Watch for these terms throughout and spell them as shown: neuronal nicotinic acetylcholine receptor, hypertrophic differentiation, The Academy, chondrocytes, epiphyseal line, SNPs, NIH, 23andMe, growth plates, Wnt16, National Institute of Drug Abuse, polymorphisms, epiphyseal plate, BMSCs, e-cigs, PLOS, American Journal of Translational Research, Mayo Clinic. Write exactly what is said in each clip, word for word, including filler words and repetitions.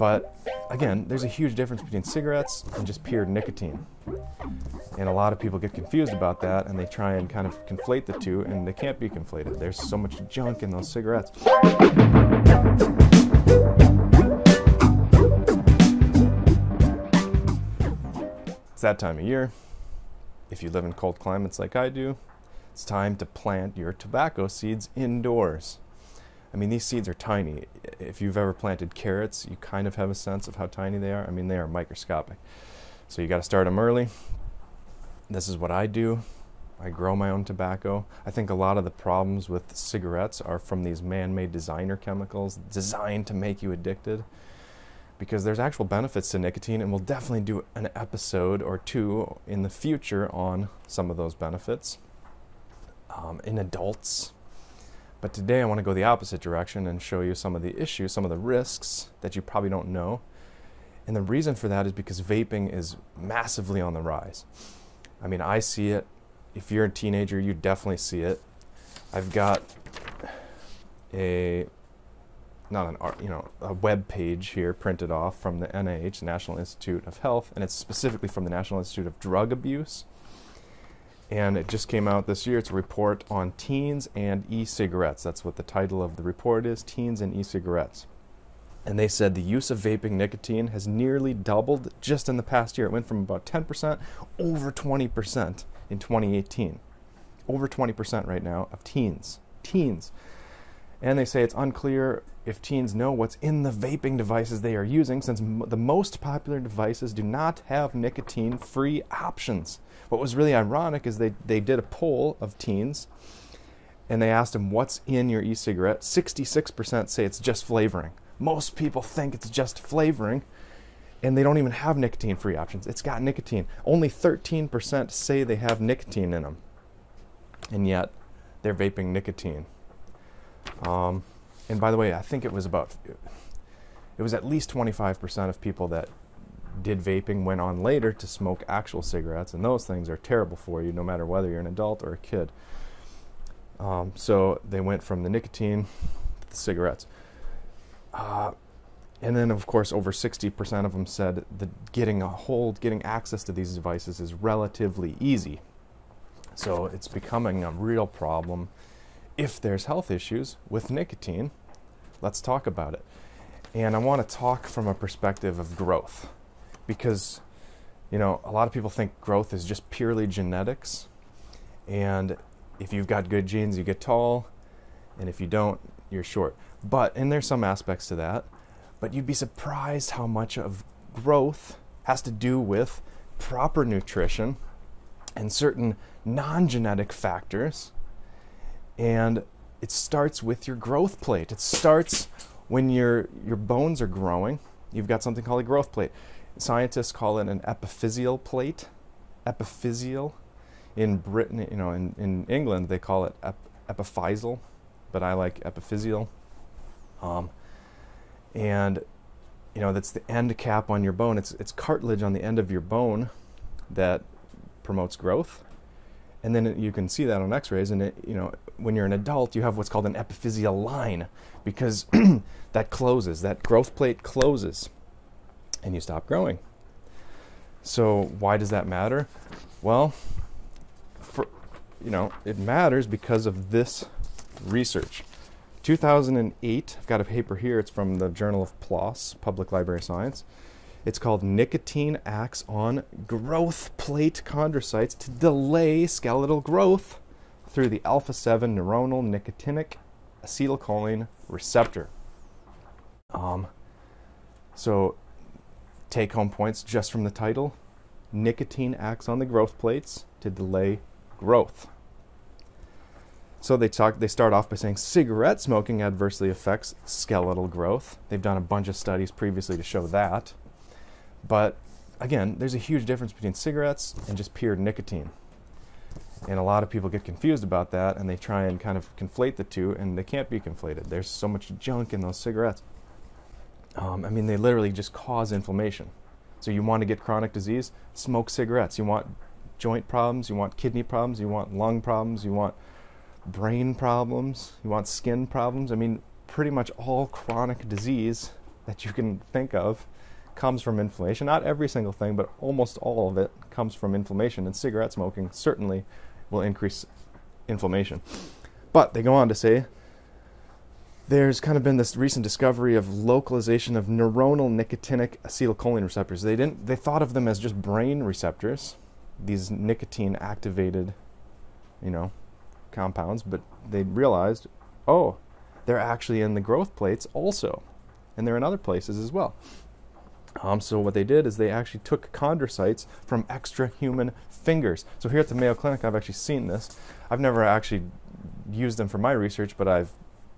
But again, there's a huge difference between cigarettes and just pure nicotine. And a lot of people get confused about that, and they try and kind of conflate the two, and they can't be conflated. There's so much junk in those cigarettes. It's that time of year. If you live in cold climates like I do, it's time to plant your tobacco seeds indoors. I mean, these seeds are tiny. If you've ever planted carrots, you kind of have a sense of how tiny they are. I mean, they are microscopic. So you got to start them early. This is what I do. I grow my own tobacco. I think a lot of the problems with cigarettes are from these man-made designer chemicals designed to make you addicted, because there's actual benefits to nicotine, and we'll definitely do an episode or two in the future on some of those benefits um, in adults. But today I want to go the opposite direction and show you some of the issues, some of the risks that you probably don't know. And the reason for that is because vaping is massively on the rise. I mean, I see it. If you're a teenager, you definitely see it. I've got a, not an art, you know, a web page here printed off from the N I H, National Institute of Health, and it's specifically from the National Institute of Drug Abuse. And it just came out this year. It's a report on teens and e-cigarettes. That's what the title of the report is, Teens and E-Cigarettes. And they said the use of vaping nicotine has nearly doubled just in the past year. It went from about ten percent over twenty percent in twenty eighteen. Over twenty percent right now of teens. Teens. And they say it's unclear if teens know what's in the vaping devices they are using, since m the most popular devices do not have nicotine-free options. What was really ironic is they, they did a poll of teens, and they asked them, what's in your e-cigarette? sixty-six percent say it's just flavoring. Most people think it's just flavoring, and they don't even have nicotine-free options. It's got nicotine. Only thirteen percent say they have nicotine in them, and yet they're vaping nicotine. Um, and by the way, I think it was about, it was at least twenty-five percent of people that did vaping went on later to smoke actual cigarettes, and those things are terrible for you no matter whether you're an adult or a kid. Um, so they went from the nicotine to the cigarettes. Uh, and then, of course, over sixty percent of them said that getting a hold, getting access to these devices is relatively easy. So it's becoming a real problem. If there's health issues with nicotine, let's talk about it. And I want to talk from a perspective of growth, because, you know, a lot of people think growth is just purely genetics. And if you've got good genes, you get tall. And if you don't, you're short. But, and there's some aspects to that, but you'd be surprised how much of growth has to do with proper nutrition and certain non-genetic factors. And it starts with your growth plate. It starts when your, your bones are growing. You've got something called a growth plate. Scientists call it an epiphyseal plate. Epiphyseal. In Britain, you know, in, in England, they call it ep epiphyseal, but I like epiphyseal. Um, and, you know, that's the end cap on your bone. It's, it's cartilage on the end of your bone that promotes growth. And then it, you can see that on x-rays, and it, you know, when you're an adult, you have what's called an epiphyseal line, because that closes, that growth plate closes, and you stop growing. So why does that matter? Well, for, you know, it matters because of this research. two thousand eight, I've got a paper here, it's from the Journal of P L O S, Public Library of Science. It's called Nicotine Acts on Growth Plate Chondrocytes to Delay Skeletal Growth Through the alpha seven Neuronal Nicotinic Acetylcholine Receptor. Um, so, take home points just from the title. Nicotine acts on the growth plates to delay growth. So they talk, they start off by saying cigarette smoking adversely affects skeletal growth. They've done a bunch of studies previously to show that. But again, there's a huge difference between cigarettes and just pure nicotine. And a lot of people get confused about that, and they try and kind of conflate the two, and they can't be conflated. There's so much junk in those cigarettes. Um, I mean, they literally just cause inflammation. So you want to get chronic disease? Smoke cigarettes. You want joint problems, you want kidney problems, you want lung problems, you want brain problems, you want skin problems. I mean, pretty much all chronic disease that you can think of comes from inflammation. Not every single thing, but almost all of it comes from inflammation, and cigarette smoking certainly will increase inflammation. But they go on to say there's kind of been this recent discovery of localization of neuronal nicotinic acetylcholine receptors. They didn't they thought of them as just brain receptors, these nicotine activated, you know, compounds, but they realized, oh, they're actually in the growth plates also, and they're in other places as well. Um, so what they did is they actually took chondrocytes from extra human fingers. So here at the Mayo Clinic, I've actually seen this. I've never actually used them for my research, but I've,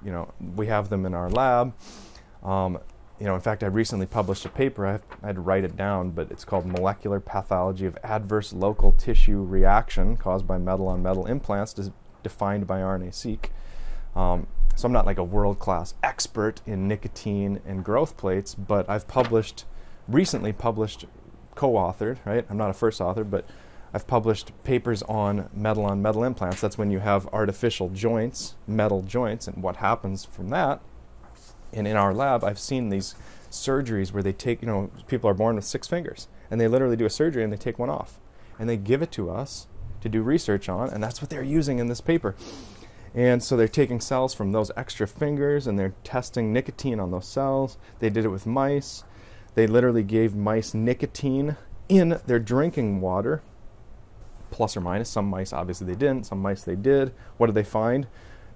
you know, we have them in our lab. Um, you know, in fact, I recently published a paper. I, I had to write it down, but it's called "Molecular Pathology of Adverse Local Tissue Reaction Caused by Metal-on-Metal Implants Defined by R N A-Seq." Um, so I'm not like a world-class expert in nicotine and growth plates, but I've published. Recently published, co-authored, right? I'm not a first author, but I've published papers on metal-on-metal implants. That's when you have artificial joints, metal joints, and what happens from that. And in our lab, I've seen these surgeries where they take, you know, people are born with six fingers, and they literally do a surgery and they take one off. And they give it to us to do research on, and that's what they're using in this paper. And so they're taking cells from those extra fingers, and they're testing nicotine on those cells. They did it with mice. They literally gave mice nicotine in their drinking water, plus or minus. Some mice, obviously, they didn't. Some mice, they did. What did they find?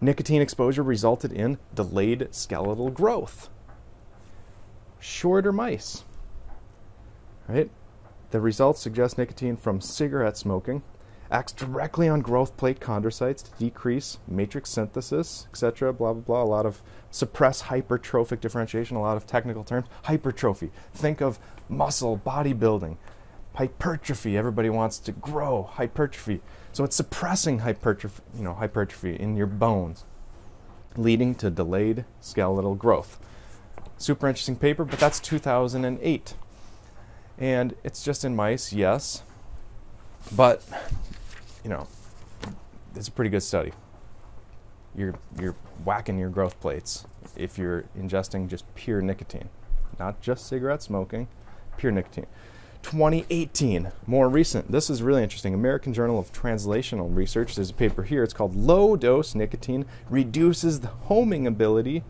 Nicotine exposure resulted in delayed skeletal growth. Shorter mice, right? The results suggest nicotine from cigarette smoking acts directly on growth plate chondrocytes to decrease matrix synthesis, et cetera, blah, blah, blah, a lot of suppress hypertrophic differentiation, a lot of technical terms. Hypertrophy, think of muscle bodybuilding. Hypertrophy, everybody wants to grow, hypertrophy. So it's suppressing hypertrophy, you know, hypertrophy in your bones, leading to delayed skeletal growth. Super interesting paper, but that's two thousand eight. And it's just in mice, yes, but you know, it's a pretty good study. You're, you're whacking your growth plates if you're ingesting just pure nicotine. Not just cigarette smoking, pure nicotine. twenty eighteen, more recent. This is really interesting. American Journal of Translational Research. There's a paper here. It's called Low-Dose Nicotine Reduces the Homing Ability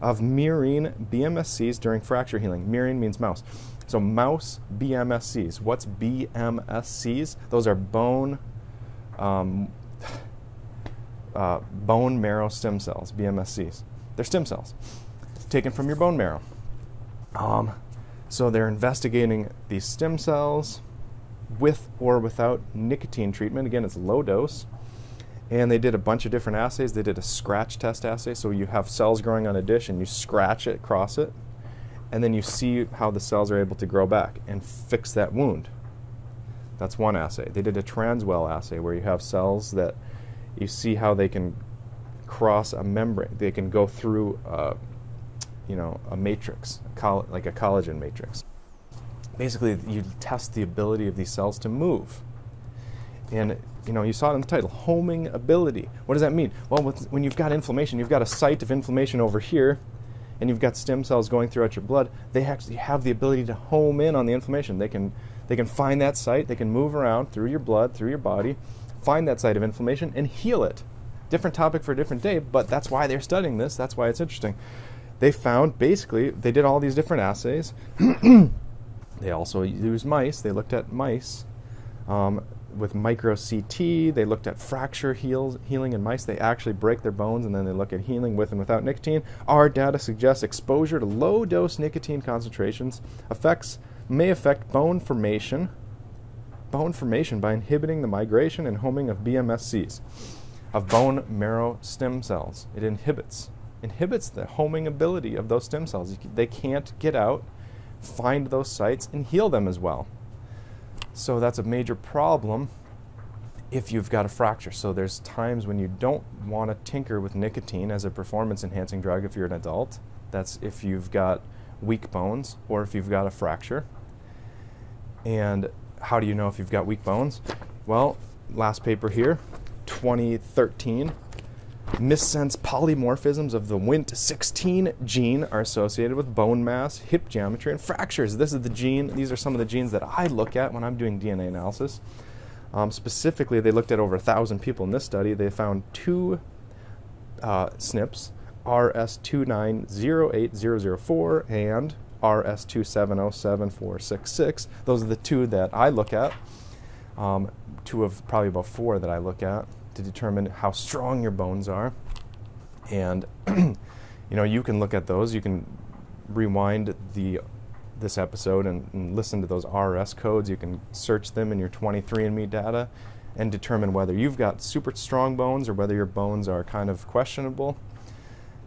of Murine B M S Cs During Fracture Healing. Murine means mouse. So mouse B M S Cs. What's B M S Cs? Those are bone... Um, uh, bone marrow stem cells, B M S Cs. They're stem cells taken from your bone marrow. Um, so they're investigating these stem cells with or without nicotine treatment. Again, it's low dose. And they did a bunch of different assays. They did a scratch test assay. So you have cells growing on a dish and you scratch it, cross it, and then you see how the cells are able to grow back and fix that wound. That's one assay. They did a transwell assay where you have cells that you see how they can cross a membrane. They can go through, uh, you know, a matrix, a coll like a collagen matrix. Basically, you test the ability of these cells to move. And, you know, you saw it in the title, homing ability. What does that mean? Well, with, when you've got inflammation, you've got a site of inflammation over here, and you've got stem cells going throughout your blood. They actually have the ability to home in on the inflammation. They can, they can find that site. They can move around through your blood, through your body, find that site of inflammation and heal it. Different topic for a different day, but that's why they're studying this. That's why it's interesting. They found, basically, they did all these different assays. They also used mice. They looked at mice um, with micro C T. They looked at fracture heals, healing in mice. They actually break their bones, and then they look at healing with and without nicotine. Our data suggests exposure to low-dose nicotine concentrations affects may affect bone formation, bone formation by inhibiting the migration and homing of B M S Cs, of bone marrow stem cells. It inhibits, inhibits the homing ability of those stem cells. They can't get out, find those sites, and heal them as well. So that's a major problem if you've got a fracture. So there's times when you don't want to tinker with nicotine as a performance-enhancing drug if you're an adult. That's if you've got weak bones or if you've got a fracture. And how do you know if you've got weak bones? Well, last paper here, twenty thirteen, missense polymorphisms of the W N T sixteen gene are associated with bone mass, hip geometry, and fractures. This is the gene, these are some of the genes that I look at when I'm doing D N A analysis. Um, specifically, they looked at over a thousand people in this study. They found two uh, S N Ps, R S two nine zero eight zero zero four and R S two seven zero seven four six six. Those are the two that I look at, um, two of probably about four that I look at to determine how strong your bones are. And you know, you can look at those. You can rewind the this episode and, and listen to those R S codes. You can search them in your twenty-three and me data and determine whether you've got super strong bones or whether your bones are kind of questionable.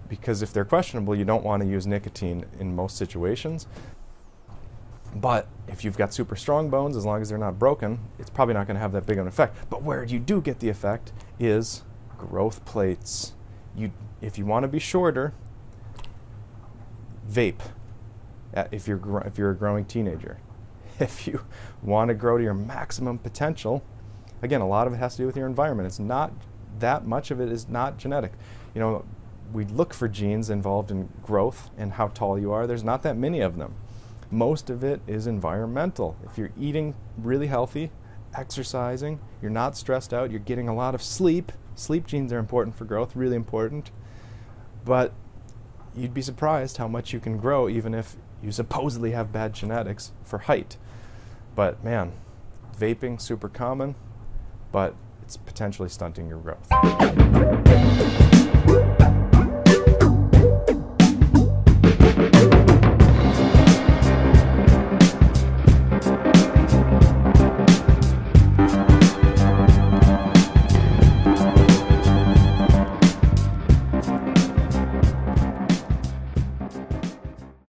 Because if they're questionable, you don't want to use nicotine in most situations. But if you've got super strong bones, as long as they're not broken, it's probably not going to have that big of an effect. But where you do get the effect is growth plates. You, if you want to be shorter, vape. If you're gr if you're a growing teenager, if you want to grow to your maximum potential, again, a lot of it has to do with your environment. It's not that much of it is not genetic. You know, we look for genes involved in growth and how tall you are. There's not that many of them. Most of it is environmental. If you're eating really healthy, exercising, you're not stressed out, you're getting a lot of sleep. Sleep genes are important for growth, really important. But you'd be surprised how much you can grow even if you supposedly have bad genetics for height. But man, vaping, super common, but it's potentially stunting your growth.